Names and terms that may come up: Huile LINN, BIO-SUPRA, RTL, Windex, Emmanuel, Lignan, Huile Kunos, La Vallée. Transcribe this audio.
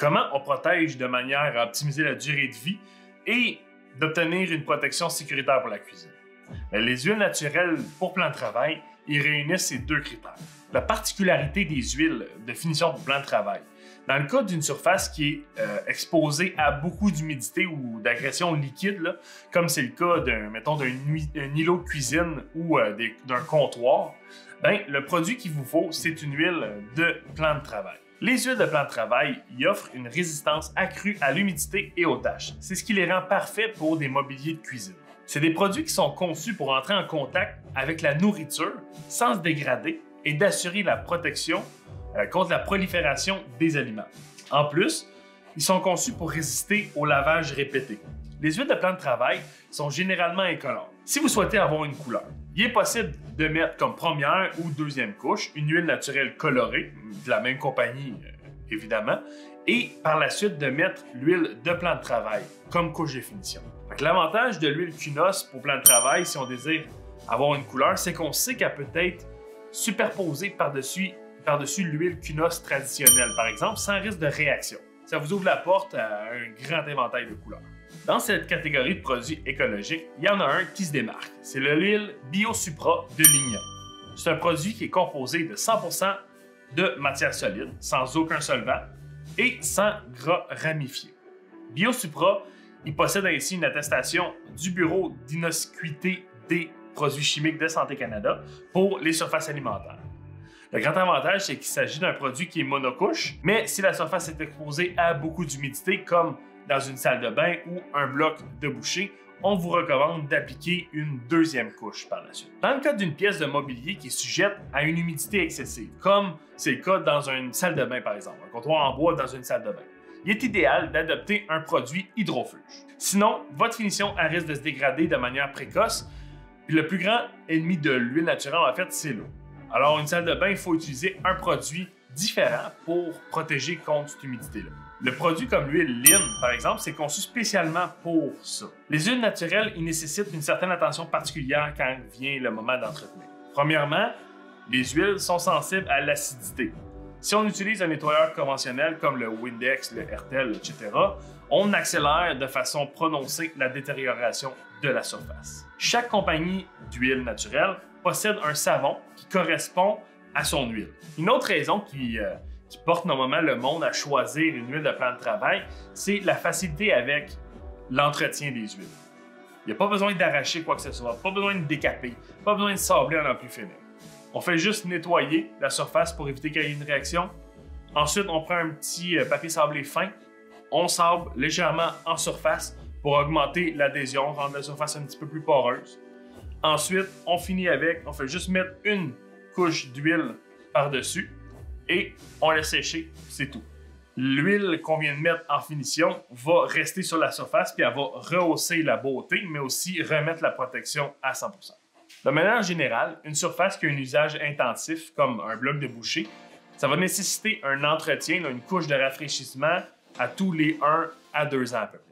comment on protège de manière à optimiser la durée de vie et d'obtenir une protection sécuritaire pour la cuisine. Mais les huiles naturelles pour plan de travail, ils réunissent ces deux critères. La particularité des huiles de finition pour plan de travail. Dans le cas d'une surface qui est exposée à beaucoup d'humidité ou d'agression liquide, là, comme c'est le cas d'un îlot de cuisine ou d'un comptoir, bien, le produit qu'il vous faut, c'est une huile de plan de travail. Les huiles de plan de travail y offrent une résistance accrue à l'humidité et aux taches. C'est ce qui les rend parfaits pour des mobiliers de cuisine. C'est des produits qui sont conçus pour entrer en contact avec la nourriture sans se dégrader et d'assurer la protection contre la prolifération des aliments. En plus, ils sont conçus pour résister au lavage répété. Les huiles de plan de travail sont généralement incolores. Si vous souhaitez avoir une couleur, il est possible de mettre comme première ou deuxième couche une huile naturelle colorée, de la même compagnie évidemment, et par la suite de mettre l'huile de plan de travail comme couche de finition. L'avantage de l'huile Kunos pour plan de travail, si on désire avoir une couleur, c'est qu'on sait qu'elle peut être superposée par-dessus l'huile Kunos traditionnelle, par exemple, sans risque de réaction. Ça vous ouvre la porte à un grand éventail de couleurs. Dans cette catégorie de produits écologiques, il y en a un qui se démarque. C'est l'huile BIO-SUPRA de Lignan. C'est un produit qui est composé de 100% de matière solide, sans aucun solvant et sans gras ramifié. BIO-SUPRA, il possède ainsi une attestation du Bureau d'innocuité des produits chimiques de Santé Canada pour les surfaces alimentaires. Le grand avantage, c'est qu'il s'agit d'un produit qui est monocouche, mais si la surface est exposée à beaucoup d'humidité, comme dans une salle de bain ou un bloc de boucher, on vous recommande d'appliquer une deuxième couche par la suite. Dans le cas d'une pièce de mobilier qui est sujette à une humidité excessive, comme c'est le cas dans une salle de bain par exemple, un comptoir en bois dans une salle de bain, il est idéal d'adopter un produit hydrofuge. Sinon, votre finition risque de se dégrader de manière précoce, puis le plus grand ennemi de l'huile naturelle, en fait, c'est l'eau. Alors, une salle de bain, il faut utiliser un produit différent pour protéger contre cette humidité-là. Le produit comme l'huile LINN, par exemple, c'est conçu spécialement pour ça. Les huiles naturelles, ils nécessitent une certaine attention particulière quand vient le moment d'entretenir. Premièrement, les huiles sont sensibles à l'acidité. Si on utilise un nettoyeur conventionnel comme le Windex, le RTL, etc., on accélère de façon prononcée la détérioration de la surface. Chaque compagnie d'huile naturelle possède un savon qui correspond à son huile. Une autre raison qui porte normalement le monde à choisir une huile de plan de travail, c'est la facilité avec l'entretien des huiles. Il n'y a pas besoin d'arracher quoi que ce soit, pas besoin de décaper, pas besoin de sabler à n'en plus finir. On fait juste nettoyer la surface pour éviter qu'il y ait une réaction. Ensuite, on prend un petit papier sablé fin, on sable légèrement en surface pour augmenter l'adhésion, rendre la surface un petit peu plus poreuse. Ensuite, on finit avec, on fait juste mettre une couche d'huile par-dessus et on laisse sécher, c'est tout. L'huile qu'on vient de mettre en finition va rester sur la surface puis elle va rehausser la beauté, mais aussi remettre la protection à 100%. De manière générale, une surface qui a un usage intensif, comme un bloc de boucher, ça va nécessiter un entretien, une couche de rafraîchissement à tous les 1 à 2 ans à peu près.